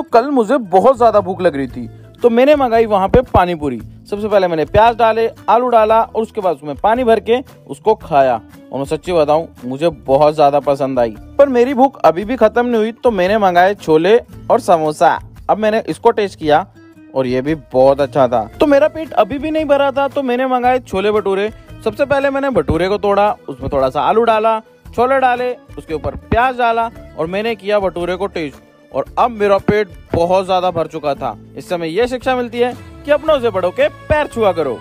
तो कल मुझे बहुत ज़्यादा भूख लग रही थी, तो मैंने मंगाई वहाँ पे पानीपुरी। सबसे पहले मैंने प्याज डाले, आलू डाला और उसके बाद उसमें पानी भर के उसको खाया। और मैं सच्ची बताऊं, मुझे बहुत ज़्यादा पसंद आई। पर मेरी भूख अभी भी ख़त्म नहीं हुई, तो मैंने मंगाए छोले और समोसा। अब मैंने इसको टेस्ट किया और ये भी बहुत अच्छा था। तो मेरा पेट अभी भी नहीं भरा था, तो मैंने मंगाए छोले भटूरे। सबसे पहले मैंने भटूरे को तोड़ा, उसमें थोड़ा सा आलू डाला, छोले डाले, उसके ऊपर प्याज डाला और मैंने किया भटूरे को टेस्ट। और अब मेरा पेट बहुत ज्यादा भर चुका था। इससे हमें यह शिक्षा मिलती है कि अपनों से बड़ों के पैर छुआ करो।